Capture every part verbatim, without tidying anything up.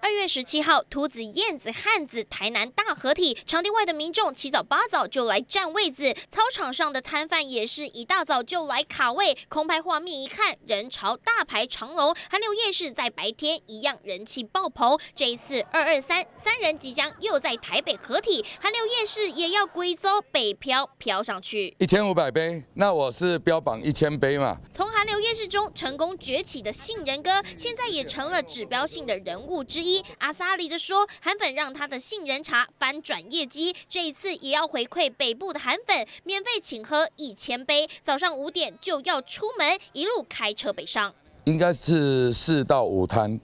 二月十七号，兔子、燕子、汉子、台南大合体，场地外的民众七早八早就来占位子，操场上的摊贩也是一大早就来卡位。空拍画面一看，人潮大排长龙。寒流夜市在白天一样人气爆棚，这一次二二三三人即将又在台北合体，寒流夜市也要归州北漂漂上去。一千五百杯，那我是标榜一千杯嘛。从寒流夜市中成功崛起的杏仁哥，现在也成了指标性的人物之一。 阿萨里的说，韩粉让他的杏仁茶翻转业绩，这一次也要回馈北部的韩粉，免费请喝一千杯。早上五点就要出门，一路开车北上，应该是四到五摊。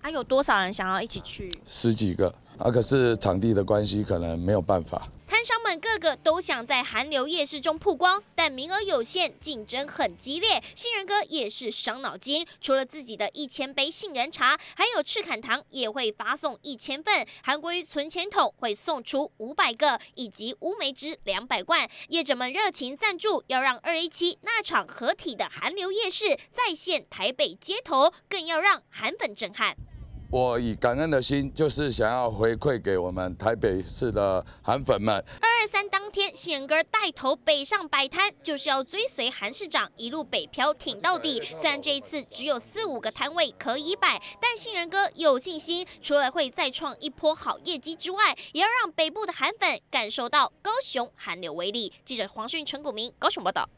啊，有多少人想要一起去？十几个啊，可是场地的关系，可能没有办法。 摊商们个个都想在寒流夜市中曝光，但名额有限，竞争很激烈。杏仁哥也是伤脑筋，除了自己的一千杯杏仁茶，还有赤坎堂也会发送一千份，韩国瑜存钱筒会送出五百个，以及乌梅汁两百罐。业者们热情赞助，要让二 A 七那场合体的寒流夜市再现台北街头，更要让韩粉震撼。 我以感恩的心，就是想要回馈给我们台北市的韩粉们。二二三当天，杏仁哥带头北上摆摊，就是要追随韩市长一路北漂挺到底。虽然这一次只有四五个摊位可以摆，但杏仁哥有信心，除了会再创一波好业绩之外，也要让北部的韩粉感受到高雄寒流威力。记者黄迅、陈古明，高雄报道。